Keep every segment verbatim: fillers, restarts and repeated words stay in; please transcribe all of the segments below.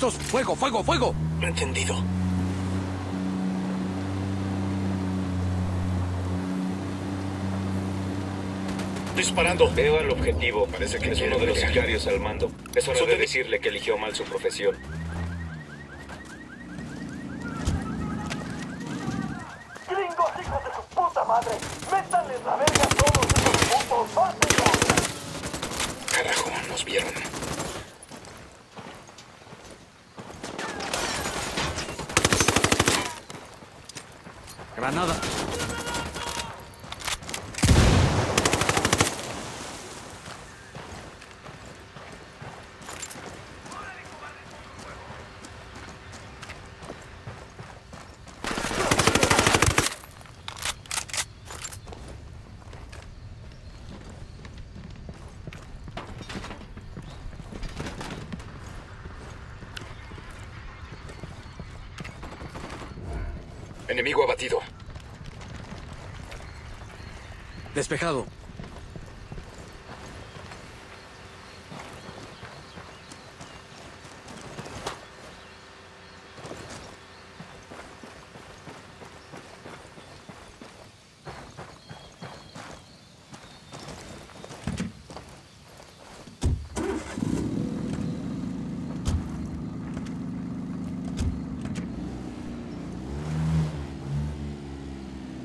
¡Listos! ¡Fuego, fuego, fuego! Entendido. Disparando. Veo al objetivo. Parece que es uno de los sicarios al mando. Es hora de decirle que eligió mal su profesión. ¡Gringos, hijos de su puta madre! ¡Métanles la verga a todos esos putos básicos! Carajo, nos vieron. Granada. Enemigo abatido. Despejado.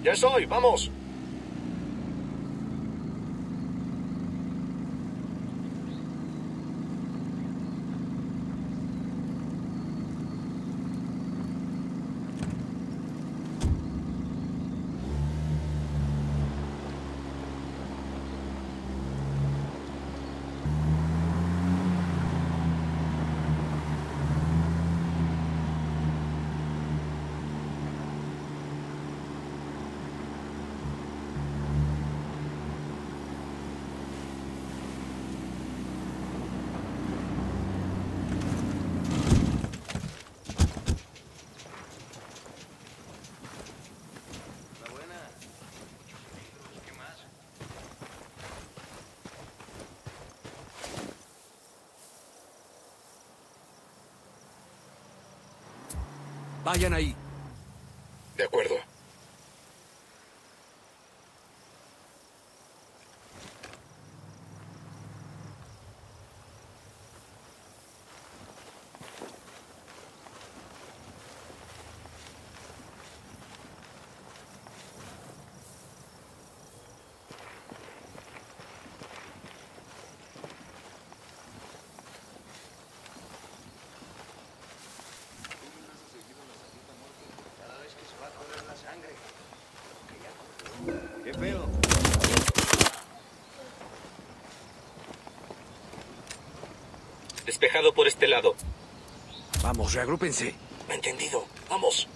¡Ya estoy! ¡Vamos! Vayan ahí. De acuerdo. Despejado por este lado. Vamos, reagrúpense. Entendido. Vamos.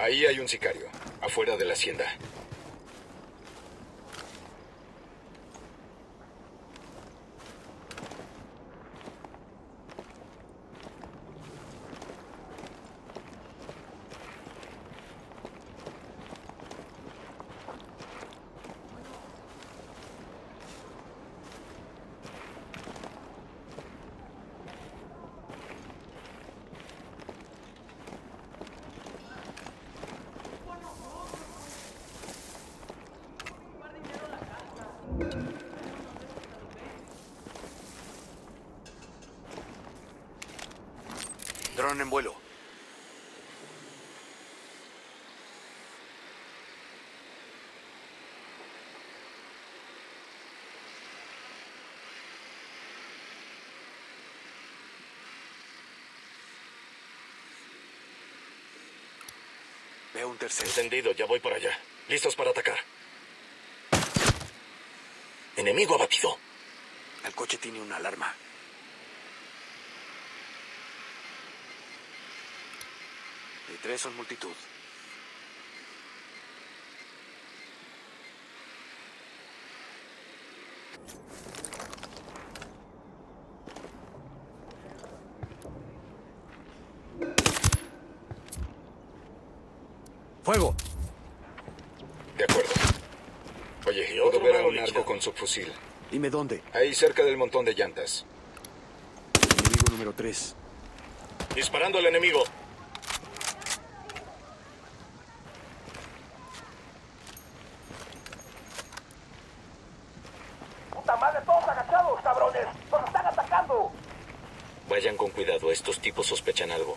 Ahí hay un sicario, afuera de la hacienda. Dron en vuelo. Veo un tercero. Entendido, ya voy para allá. Listos para atacar. Enemigo abatido. El coche tiene una alarma. Y tres son multitud. ¡Fuego! De acuerdo. Oye, yo puedo ver a un arco con su fusil. Dime dónde. Ahí cerca del montón de llantas. Enemigo número tres. Disparando al enemigo. ¡Puta madre, todos agachados, cabrones! ¡Nos están atacando! Vayan con cuidado, estos tipos sospechan algo.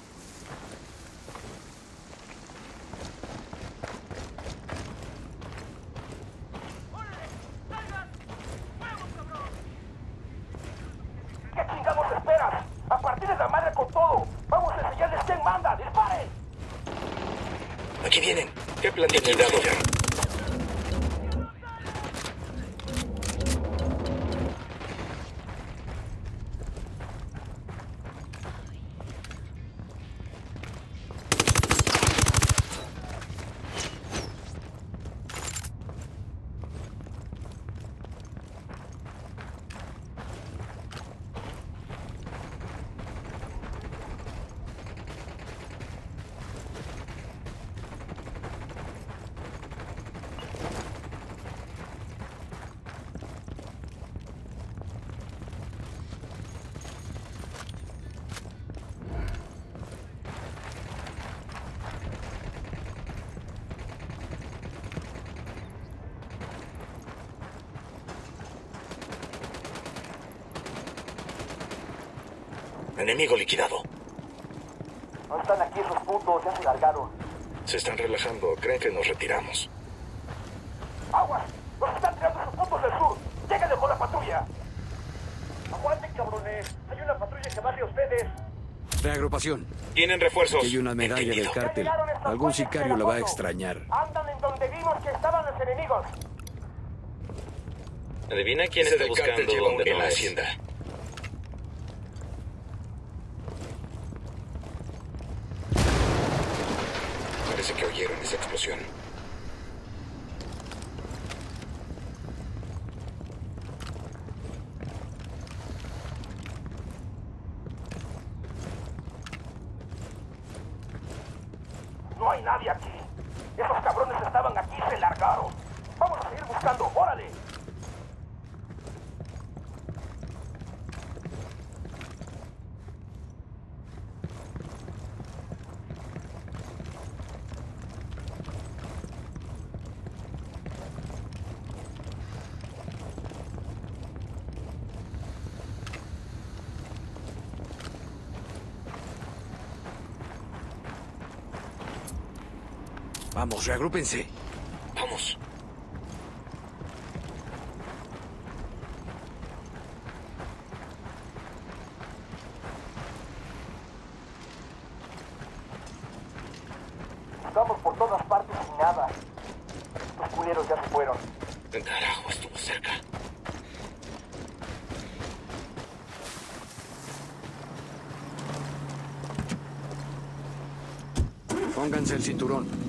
Enemigo liquidado. No están aquí esos putos, ya se largaron. Se están relajando, creen que nos retiramos. ¡Aguas! ¡Nos están tirando esos putos del sur! ¡Lléganle con la patrulla! ¡Aguanten, cabrones! ¡Hay una patrulla que barre a ustedes! Reagrupación. Tienen refuerzos. Aquí hay una medalla Entendido. del cártel. Algún sicario la va a extrañar. Andan en donde vimos que estaban los enemigos. Adivina quién está buscando donde no es. La hacienda. Parece que oyeron esa explosión. No hay nadie aquí. Esos cabrones estaban aquí y se largaron. Vamos a seguir buscando, órale. Vamos, reagrúpense. Vamos. Estamos por todas partes y nada. Los culeros ya se fueron. Carajo, estuvo cerca. Pónganse el cinturón.